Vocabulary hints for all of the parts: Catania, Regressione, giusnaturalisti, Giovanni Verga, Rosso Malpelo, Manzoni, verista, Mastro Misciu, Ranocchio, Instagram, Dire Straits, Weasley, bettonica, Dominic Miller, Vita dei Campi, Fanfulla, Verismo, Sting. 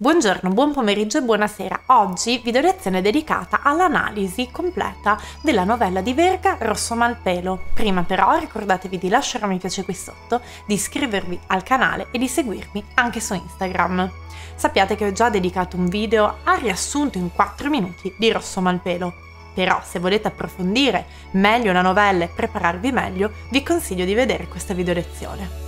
Buongiorno, buon pomeriggio e buonasera. Oggi video lezione dedicata all'analisi completa della novella di Verga Rosso Malpelo. Prima però ricordatevi di lasciare un mi piace qui sotto, di iscrivervi al canale e di seguirmi anche su Instagram. Sappiate che ho già dedicato un video al riassunto in 4 minuti di Rosso Malpelo. Però se volete approfondire meglio la novella e prepararvi meglio, vi consiglio di vedere questa video lezione.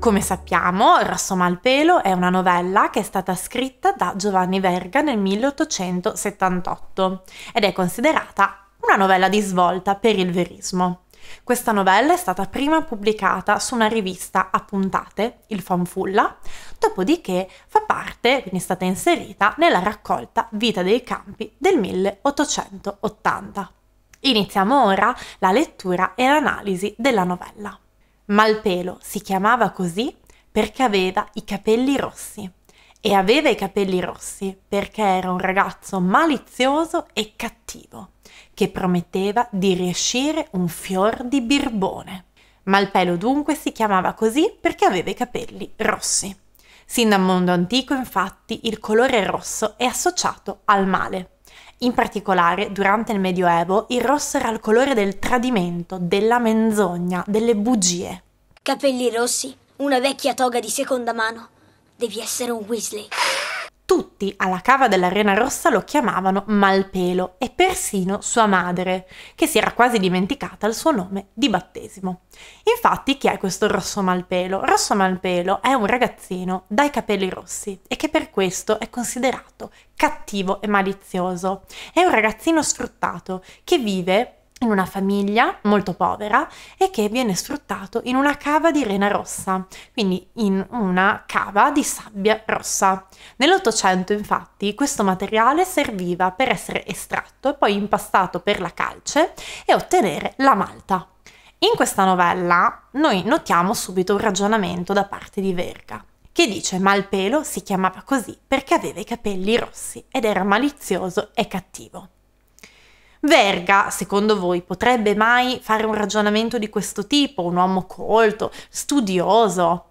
Come sappiamo, Rosso Malpelo è una novella che è stata scritta da Giovanni Verga nel 1878 ed è considerata una novella di svolta per il verismo. Questa novella è stata prima pubblicata su una rivista a puntate, il Fanfulla, dopodiché fa parte, quindi è stata inserita, nella raccolta Vita dei Campi del 1880. Iniziamo ora la lettura e l'analisi della novella. Malpelo si chiamava così perché aveva i capelli rossi e aveva i capelli rossi perché era un ragazzo malizioso e cattivo che prometteva di riescire un fior di birbone. Malpelo dunque si chiamava così perché aveva i capelli rossi. Sin dal mondo antico infatti il colore rosso è associato al male. In particolare, durante il Medioevo, il rosso era il colore del tradimento, della menzogna, delle bugie. Capelli rossi, una vecchia toga di seconda mano. Devi essere un Weasley. Tutti alla cava dell'Arena Rossa lo chiamavano Malpelo e persino sua madre, che si era quasi dimenticata il suo nome di battesimo. Infatti, chi è questo Rosso Malpelo? Rosso Malpelo è un ragazzino dai capelli rossi e che per questo è considerato cattivo e malizioso. È un ragazzino sfruttato che vive in una famiglia molto povera e che viene sfruttato in una cava di rena rossa, quindi in una cava di sabbia rossa. Nell'Ottocento infatti questo materiale serviva per essere estratto e poi impastato per la calce e ottenere la malta. In questa novella noi notiamo subito un ragionamento da parte di Verga, che dice Malpelo si chiamava così perché aveva i capelli rossi ed era malizioso e cattivo. Verga, secondo voi, potrebbe mai fare un ragionamento di questo tipo? Un uomo colto, studioso?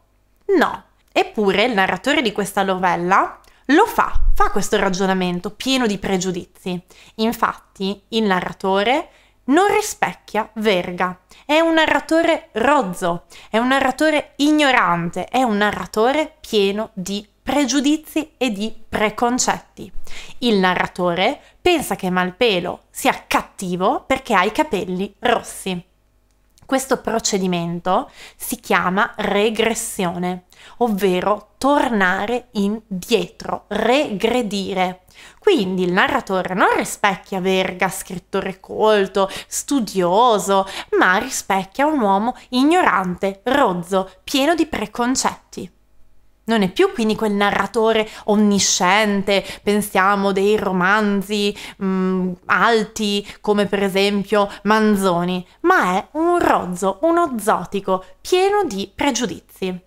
No. Eppure il narratore di questa novella lo fa, fa questo ragionamento pieno di pregiudizi. Infatti il narratore non rispecchia Verga. È un narratore rozzo, è un narratore ignorante, è un narratore pieno di pregiudizi e di preconcetti. Il narratore pensa che Malpelo sia cattivo perché ha i capelli rossi. Questo procedimento si chiama regressione, ovvero tornare indietro, regredire. Quindi il narratore non rispecchia Verga, scrittore colto, studioso, ma rispecchia un uomo ignorante, rozzo, pieno di preconcetti. Non è più quindi quel narratore onnisciente, pensiamo dei romanzi alti come per esempio Manzoni, ma è un rozzo, uno zotico, pieno di pregiudizi.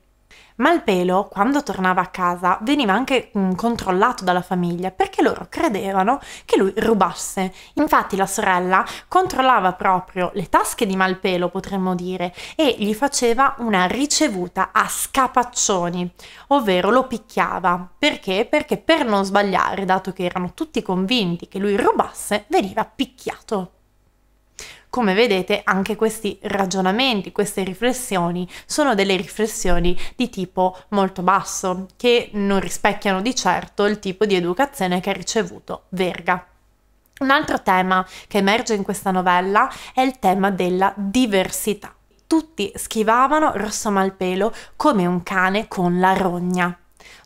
Malpelo, quando tornava a casa, veniva anche controllato dalla famiglia perché loro credevano che lui rubasse. Infatti la sorella controllava proprio le tasche di Malpelo, potremmo dire, e gli faceva una ricevuta a scapaccioni, ovvero lo picchiava. Perché? Perché per non sbagliare, dato che erano tutti convinti che lui rubasse, veniva picchiato. Come vedete, anche questi ragionamenti, queste riflessioni, sono delle riflessioni di tipo molto basso, che non rispecchiano di certo il tipo di educazione che ha ricevuto Verga. Un altro tema che emerge in questa novella è il tema della diversità. Tutti schivavano Rosso Malpelo come un cane con la rogna.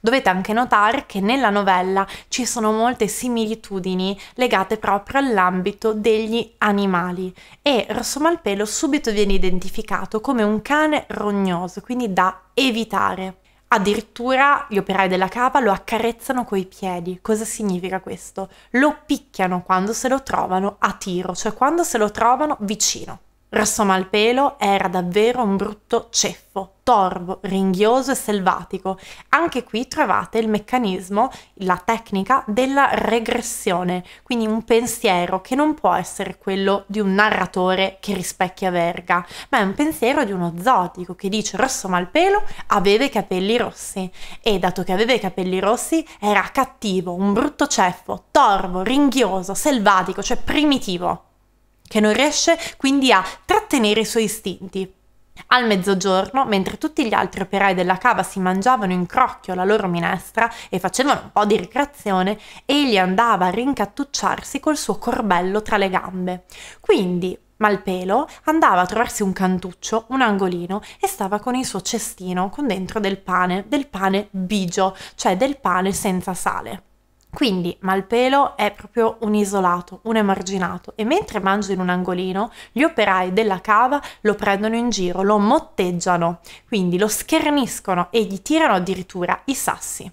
Dovete anche notare che nella novella ci sono molte similitudini legate proprio all'ambito degli animali e Rosso Malpelo subito viene identificato come un cane rognoso, quindi da evitare. Addirittura gli operai della cava lo accarezzano coi piedi. Cosa significa questo? Lo picchiano quando se lo trovano a tiro, cioè quando se lo trovano vicino. Rosso Malpelo era davvero un brutto ceffo, torvo, ringhioso e selvatico. Anche qui trovate il meccanismo, la tecnica della regressione, quindi un pensiero che non può essere quello di un narratore che rispecchia Verga, ma è un pensiero di uno zotico che dice Rosso Malpelo aveva i capelli rossi e dato che aveva i capelli rossi era cattivo, un brutto ceffo, torvo, ringhioso, selvatico, cioè primitivo, che non riesce quindi a trattenere i suoi istinti. Al mezzogiorno, mentre tutti gli altri operai della cava si mangiavano in crocchio la loro minestra e facevano un po' di ricreazione, egli andava a rincattucciarsi col suo corbello tra le gambe. Quindi Malpelo andava a trovarsi un cantuccio, un angolino, e stava con il suo cestino con dentro del pane bigio, cioè del pane senza sale. Quindi Malpelo è proprio un isolato, un emarginato, e mentre mangia in un angolino, gli operai della cava lo prendono in giro, lo motteggiano, quindi lo scherniscono e gli tirano addirittura i sassi.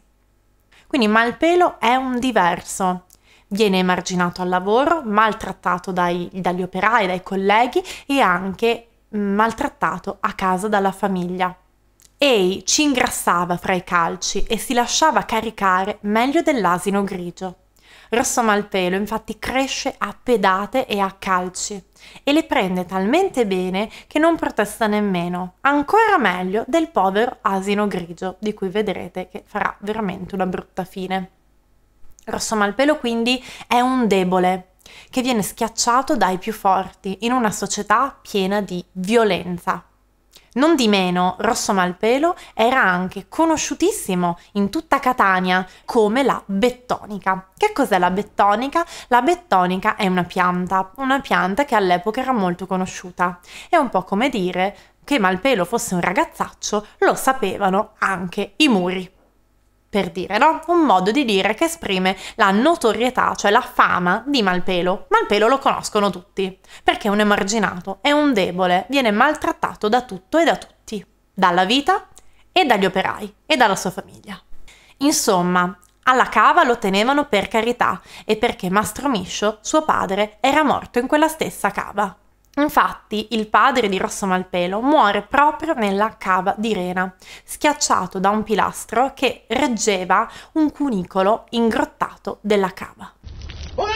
Quindi Malpelo è un diverso, viene emarginato al lavoro, maltrattato dagli operai, dai colleghi e anche maltrattato a casa dalla famiglia. Ei ci ingrassava fra i calci e si lasciava caricare meglio dell'asino grigio. Rosso Malpelo infatti cresce a pedate e a calci e le prende talmente bene che non protesta nemmeno, ancora meglio del povero asino grigio di cui vedrete che farà veramente una brutta fine. Rosso Malpelo quindi è un debole che viene schiacciato dai più forti in una società piena di violenza. Non di meno, Rosso Malpelo era anche conosciutissimo in tutta Catania come la bettonica. Che cos'è la bettonica? La bettonica è una pianta che all'epoca era molto conosciuta. È un po' come dire che Malpelo fosse un ragazzaccio, lo sapevano anche i muri. Per dire, no? Un modo di dire che esprime la notorietà, cioè la fama di Malpelo. Malpelo lo conoscono tutti, perché è un emarginato, è un debole, viene maltrattato da tutto e da tutti, dalla vita e dagli operai e dalla sua famiglia. Insomma, alla cava lo tenevano per carità e perché Mastro Misciu, suo padre, era morto in quella stessa cava. Infatti il padre di Rosso Malpelo muore proprio nella cava di Rena, schiacciato da un pilastro che reggeva un cunicolo ingrottato della cava. Ora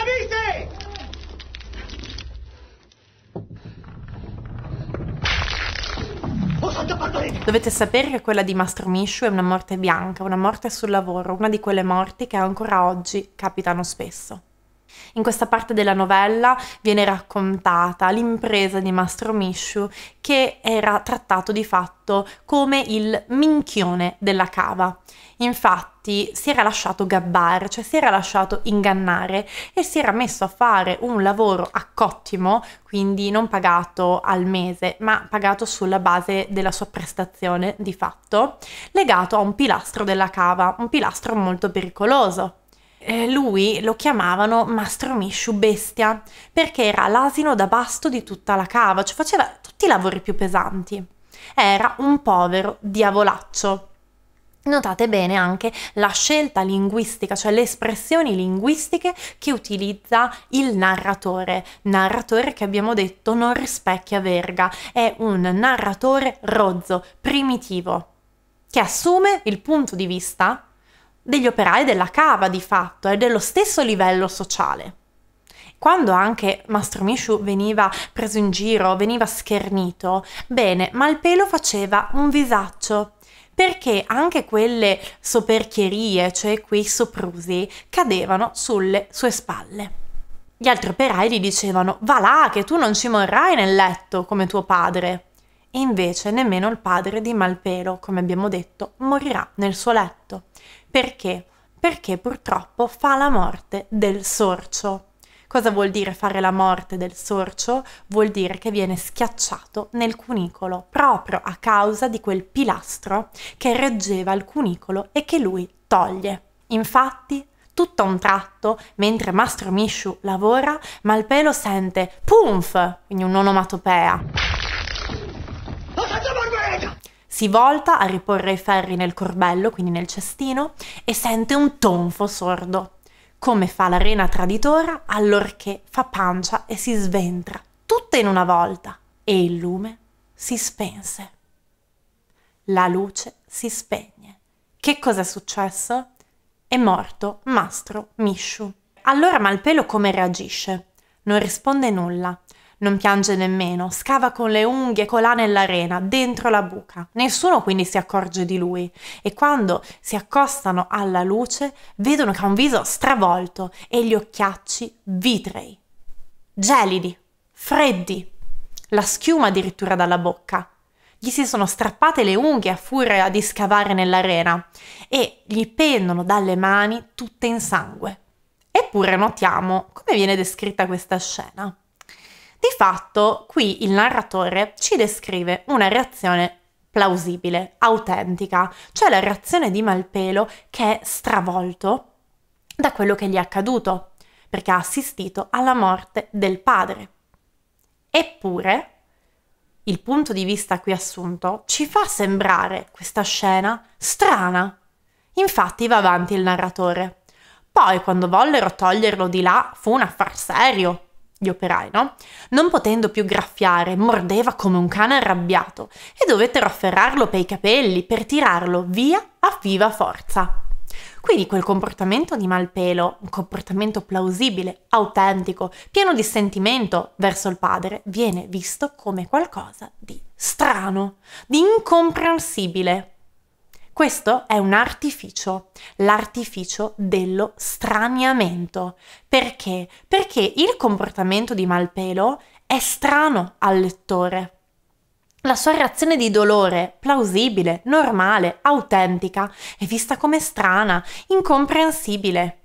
viste! Dovete sapere che quella di Mastro Misciu è una morte bianca, una morte sul lavoro, una di quelle morti che ancora oggi capitano spesso. In questa parte della novella viene raccontata l'impresa di Mastro Misciu che era trattato di fatto come il minchione della cava. Infatti si era lasciato gabbare, cioè si era lasciato ingannare e si era messo a fare un lavoro a cottimo, quindi non pagato al mese, ma pagato sulla base della sua prestazione di fatto, legato a un pilastro della cava, un pilastro molto pericoloso. Lui lo chiamavano Mastro Misciu Bestia perché era l'asino da basto di tutta la cava, cioè faceva tutti i lavori più pesanti. Era un povero diavolaccio. Notate bene anche la scelta linguistica, cioè le espressioni linguistiche che utilizza il narratore. Narratore che abbiamo detto non rispecchia Verga, è un narratore rozzo, primitivo, che assume il punto di vista degli operai della cava di fatto, è dello stesso livello sociale. Quando anche Mastro Misciu veniva preso in giro, veniva schernito, bene, Malpelo faceva un visaccio, perché anche quelle soperchierie, cioè quei soprusi, cadevano sulle sue spalle. Gli altri operai gli dicevano, va là che tu non ci morrai nel letto come tuo padre. E invece nemmeno il padre di Malpelo, come abbiamo detto, morirà nel suo letto. Perché? Perché purtroppo fa la morte del sorcio. Cosa vuol dire fare la morte del sorcio? Vuol dire che viene schiacciato nel cunicolo, proprio a causa di quel pilastro che reggeva il cunicolo e che lui toglie. Infatti, tutto a un tratto, mentre Mastro Misciu lavora, Malpelo sente punf, quindi un'onomatopea. Si volta a riporre i ferri nel corbello, quindi nel cestino, e sente un tonfo sordo, come fa la rena traditora allorché fa pancia e si sventra, tutta in una volta. e il lume si spense. La luce si spegne. Che cosa è successo? È morto Mastro Misciu. Allora Malpelo come reagisce? Non risponde nulla, non piange nemmeno, scava con le unghie colà nell'arena, dentro la buca. Nessuno quindi si accorge di lui e quando si accostano alla luce vedono che ha un viso stravolto e gli occhiacci vitrei, gelidi, freddi, la schiuma addirittura dalla bocca. Gli si sono strappate le unghie a furia di scavare nell'arena e gli pendono dalle mani tutte in sangue. Eppure notiamo come viene descritta questa scena. Di fatto qui il narratore ci descrive una reazione plausibile, autentica, cioè la reazione di Malpelo che è stravolto da quello che gli è accaduto, perché ha assistito alla morte del padre. Eppure il punto di vista qui assunto ci fa sembrare questa scena strana. Infatti va avanti il narratore. Poi quando vollero toglierlo di là fu un affar serio. Gli operai, no? Non potendo più graffiare, mordeva come un cane arrabbiato e dovettero afferrarlo per i capelli per tirarlo via a viva forza. Quindi quel comportamento di Malpelo, un comportamento plausibile, autentico, pieno di sentimento verso il padre, viene visto come qualcosa di strano, di incomprensibile. Questo è un artificio, l'artificio dello straniamento. Perché? Perché il comportamento di Malpelo è strano al lettore. La sua reazione di dolore, plausibile, normale, autentica, è vista come strana, incomprensibile.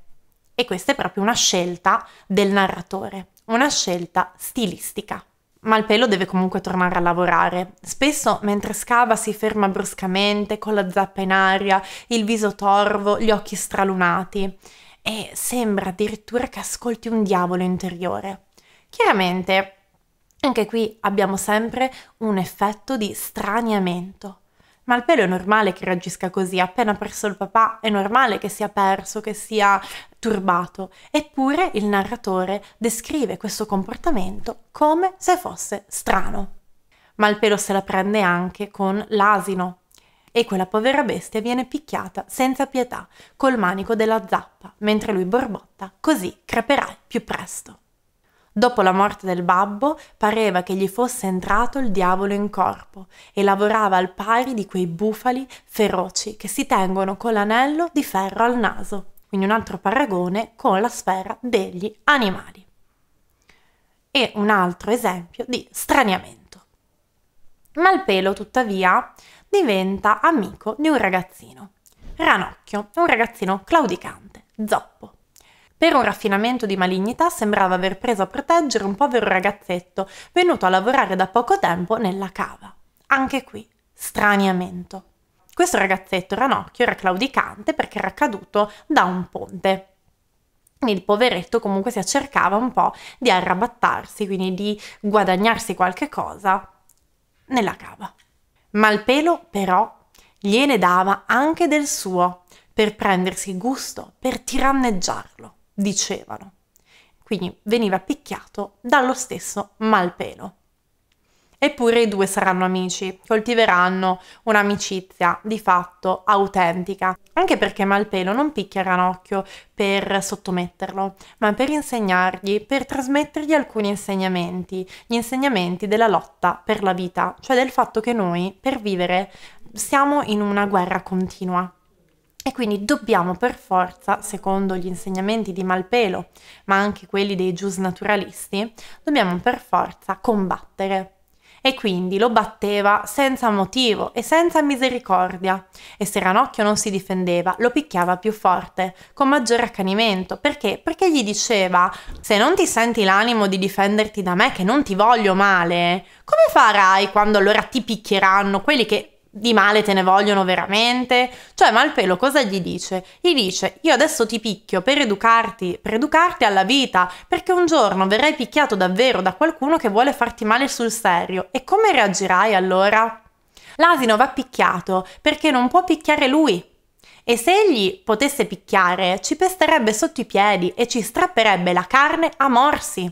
E questa è proprio una scelta del narratore, una scelta stilistica. Malpelo deve comunque tornare a lavorare. Spesso mentre scava si ferma bruscamente, con la zappa in aria, il viso torvo, gli occhi stralunati. E sembra addirittura che ascolti un diavolo interiore. Chiaramente anche qui abbiamo sempre un effetto di straniamento. Malpelo è normale che reagisca così, appena perso il papà è normale che sia perso, che sia turbato. Eppure il narratore descrive questo comportamento come se fosse strano. Malpelo se la prende anche con l'asino e quella povera bestia viene picchiata senza pietà col manico della zappa, mentre lui borbotta, così creperai più presto. Dopo la morte del babbo pareva che gli fosse entrato il diavolo in corpo e lavorava al pari di quei bufali feroci che si tengono con l'anello di ferro al naso, quindi un altro paragone con la sfera degli animali. E un altro esempio di straniamento. Malpelo tuttavia diventa amico di un ragazzino, Ranocchio, un ragazzino claudicante, zoppo. Per un raffinamento di malignità sembrava aver preso a proteggere un povero ragazzetto venuto a lavorare da poco tempo nella cava. Anche qui, straniamento. Questo ragazzetto Ranocchio era claudicante perché era caduto da un ponte. Quindi il poveretto comunque si accercava un po' di arrabattarsi, quindi di guadagnarsi qualche cosa nella cava. Malpelo però gliene dava anche del suo per prendersi gusto, per tiranneggiarlo, dicevano. Quindi veniva picchiato dallo stesso Malpelo. Eppure i due saranno amici, coltiveranno un'amicizia di fatto autentica, anche perché Malpelo non picchia Ranocchio per sottometterlo, ma per insegnargli, per trasmettergli alcuni insegnamenti, gli insegnamenti della lotta per la vita, cioè del fatto che noi, per vivere, siamo in una guerra continua. E quindi dobbiamo per forza, secondo gli insegnamenti di Malpelo, ma anche quelli dei giusnaturalisti, dobbiamo per forza combattere. E quindi lo batteva senza motivo e senza misericordia. E se Ranocchio non si difendeva, lo picchiava più forte, con maggiore accanimento. Perché? Perché gli diceva, se non ti senti l'animo di difenderti da me, che non ti voglio male, come farai quando allora ti picchieranno quelli che di male te ne vogliono veramente? Cioè Malpelo cosa gli dice? Gli dice, io adesso ti picchio per educarti alla vita, perché un giorno verrai picchiato davvero da qualcuno che vuole farti male sul serio. E come reagirai allora? L'asino va picchiato perché non può picchiare lui. E se egli potesse picchiare, ci pesterebbe sotto i piedi e ci strapperebbe la carne a morsi.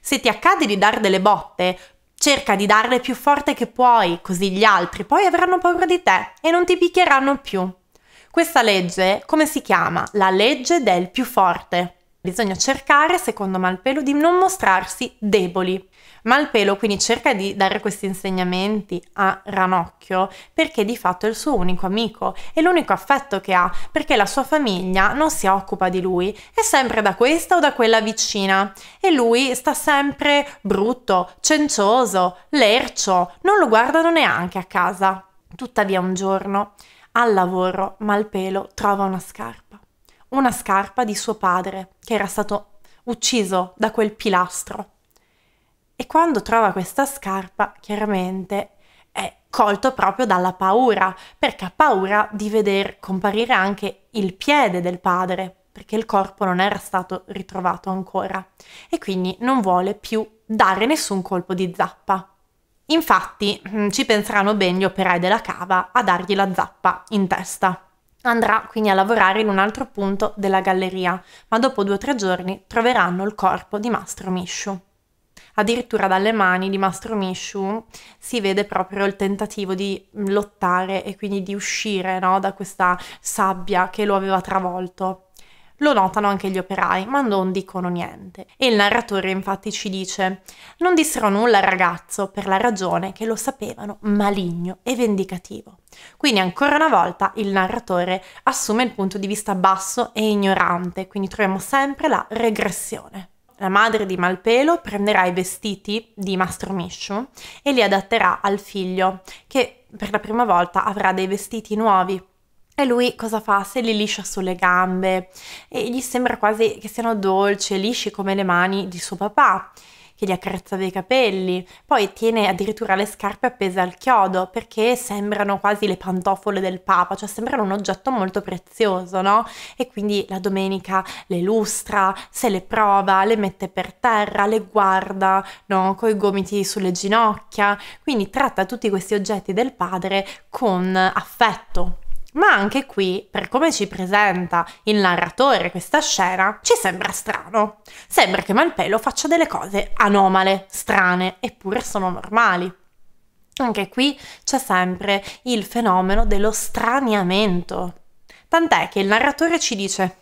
Se ti accade di dar delle botte, Cerca di darle più forte che puoi, così gli altri poi avranno paura di te e non ti picchieranno più. Questa legge, come si chiama? La legge del più forte. Bisogna cercare, secondo Malpelo, di non mostrarsi deboli. Malpelo quindi cerca di dare questi insegnamenti a Ranocchio perché di fatto è il suo unico amico, è l'unico affetto che ha, perché la sua famiglia non si occupa di lui, è sempre da questa o da quella vicina e lui sta sempre brutto, cencioso, lercio, non lo guardano neanche a casa. Tuttavia un giorno al lavoro Malpelo trova una scarpa di suo padre che era stato ucciso da quel pilastro. E quando trova questa scarpa, chiaramente è colto proprio dalla paura, perché ha paura di veder comparire anche il piede del padre, perché il corpo non era stato ritrovato ancora, e quindi non vuole più dare nessun colpo di zappa. Infatti ci penseranno ben gli operai della cava a dargli la zappa in testa. Andrà quindi a lavorare in un altro punto della galleria, ma dopo 2 o 3 giorni troveranno il corpo di Mastro Misciu. Addirittura dalle mani di Mastro Misciu si vede proprio il tentativo di lottare e quindi di uscire, no, da questa sabbia che lo aveva travolto. Lo notano anche gli operai, ma non dicono niente. E il narratore infatti ci dice: non dissero nulla al ragazzo per la ragione che lo sapevano maligno e vendicativo. Quindi ancora una volta il narratore assume il punto di vista basso e ignorante, quindi troviamo sempre la regressione. La madre di Malpelo prenderà i vestiti di Mastro Misciu e li adatterà al figlio, che per la prima volta avrà dei vestiti nuovi. E lui cosa fa? Se li liscia sulle gambe e gli sembra quasi che siano dolci e lisci come le mani di suo papà, che gli accarezzava i capelli. Poi tiene addirittura le scarpe appese al chiodo perché sembrano quasi le pantofole del papa, cioè sembrano un oggetto molto prezioso, no? E quindi la domenica le lustra, se le prova, le mette per terra, le guarda, no? Coi gomiti sulle ginocchia, quindi tratta tutti questi oggetti del padre con affetto. Ma anche qui, per come ci presenta il narratore questa scena, ci sembra strano. Sembra che Malpelo faccia delle cose anomale, strane, eppure sono normali. Anche qui c'è sempre il fenomeno dello straniamento. Tant'è che il narratore ci dice: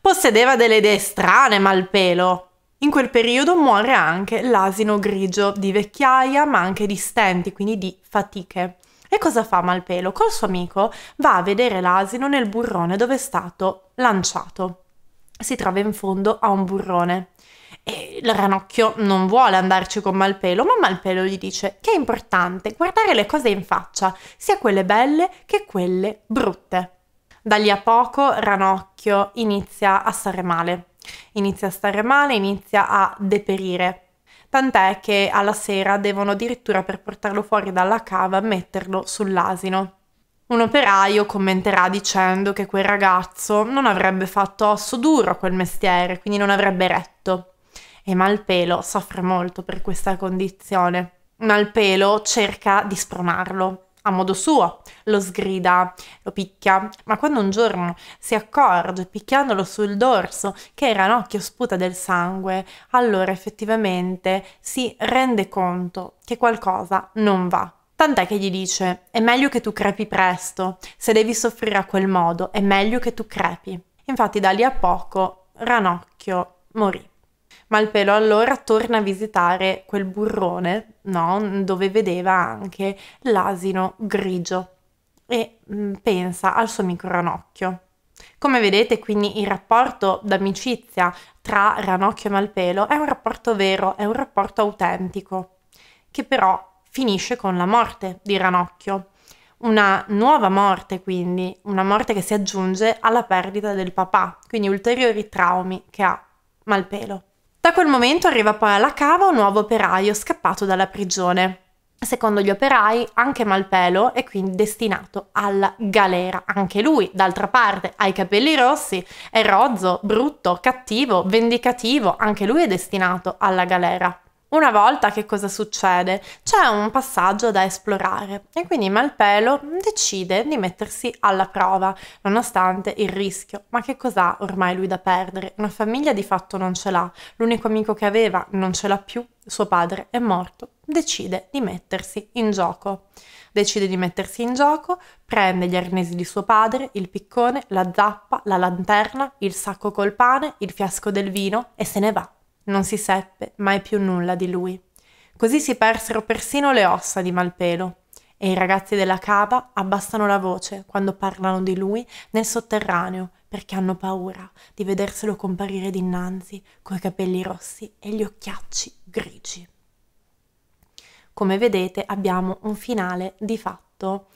possedeva delle idee strane Malpelo. In quel periodo muore anche l'asino grigio di vecchiaia, ma anche di stenti, quindi di fatiche. E cosa fa Malpelo? Col suo amico va a vedere l'asino nel burrone dove è stato lanciato. Si trova in fondo a un burrone. E il Ranocchio non vuole andarci con Malpelo, ma Malpelo gli dice che è importante guardare le cose in faccia, sia quelle belle che quelle brutte. Da lì a poco Ranocchio inizia a stare male. Inizia a stare male, inizia a deperire. Tant'è che alla sera devono addirittura, per portarlo fuori dalla cava, metterlo sull'asino. Un operaio commenterà dicendo che quel ragazzo non avrebbe fatto osso duro a quel mestiere, quindi non avrebbe retto. E Malpelo soffre molto per questa condizione. Malpelo cerca di spronarlo a modo suo, lo sgrida, lo picchia, ma quando un giorno si accorge, picchiandolo sul dorso, che Ranocchio sputa del sangue, allora effettivamente si rende conto che qualcosa non va. Tant'è che gli dice: è meglio che tu crepi presto, se devi soffrire a quel modo è meglio che tu crepi. Infatti da lì a poco Ranocchio morì. Malpelo allora torna a visitare quel burrone, no? Dove vedeva anche l'asino grigio, e pensa al suo amico Ranocchio. Come vedete, quindi, il rapporto d'amicizia tra Ranocchio e Malpelo è un rapporto vero, è un rapporto autentico, che però finisce con la morte di Ranocchio. Una nuova morte, quindi, una morte che si aggiunge alla perdita del papà, quindi ulteriori traumi che ha Malpelo. Da quel momento arriva poi alla cava un nuovo operaio scappato dalla prigione. Secondo gli operai anche Malpelo è quindi destinato alla galera. Anche lui, d'altra parte, ha i capelli rossi, è rozzo, brutto, cattivo, vendicativo, anche lui è destinato alla galera. Una volta che cosa succede? C'è un passaggio da esplorare e quindi Malpelo decide di mettersi alla prova, nonostante il rischio. Ma che cos'ha ormai lui da perdere? Una famiglia di fatto non ce l'ha, l'unico amico che aveva non ce l'ha più, suo padre è morto, decide di mettersi in gioco. Decide di mettersi in gioco, prende gli arnesi di suo padre, il piccone, la zappa, la lanterna, il sacco col pane, il fiasco del vino e se ne va. Non si seppe mai più nulla di lui. Così si persero persino le ossa di Malpelo e i ragazzi della cava abbassano la voce quando parlano di lui nel sotterraneo perché hanno paura di vederselo comparire dinanzi coi capelli rossi e gli occhiacci grigi. Come vedete abbiamo un finale di fatto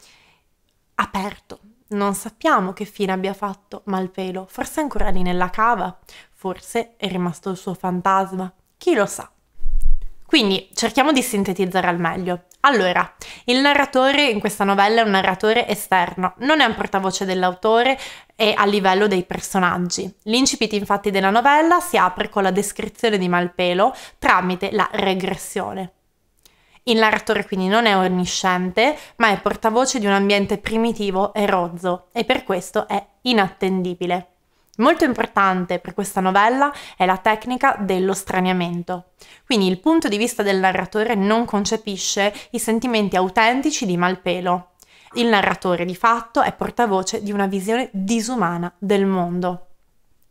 aperto. Non sappiamo che fine abbia fatto Malpelo, forse ancora lì nella cava, forse è rimasto il suo fantasma, chi lo sa. Quindi cerchiamo di sintetizzare al meglio. Allora, il narratore in questa novella è un narratore esterno, non è un portavoce dell'autore e a livello dei personaggi. L'incipit infatti della novella si apre con la descrizione di Malpelo tramite la regressione. Il narratore quindi non è onnisciente, ma è portavoce di un ambiente primitivo e rozzo e per questo è inattendibile. Molto importante per questa novella è la tecnica dello straniamento. Quindi il punto di vista del narratore non concepisce i sentimenti autentici di Malpelo. Il narratore di fatto è portavoce di una visione disumana del mondo.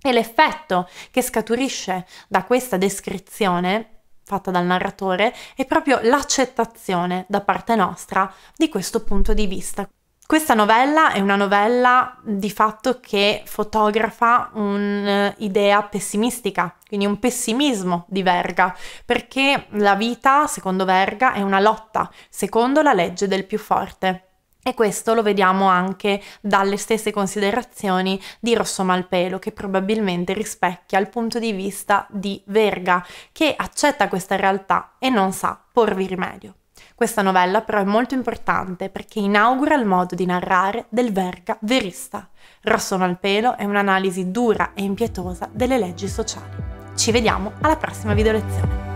E l'effetto che scaturisce da questa descrizione fatta dal narratore è proprio l'accettazione da parte nostra di questo punto di vista. Questa novella è una novella di fatto che fotografa un'idea pessimistica, quindi un pessimismo di Verga, perché la vita, secondo Verga, è una lotta, secondo la legge del più forte. E questo lo vediamo anche dalle stesse considerazioni di Rosso Malpelo, che probabilmente rispecchia il punto di vista di Verga, che accetta questa realtà e non sa porvi rimedio. Questa novella però è molto importante perché inaugura il modo di narrare del Verga verista. Rosso Malpelo è un'analisi dura e impietosa delle leggi sociali. Ci vediamo alla prossima video lezione.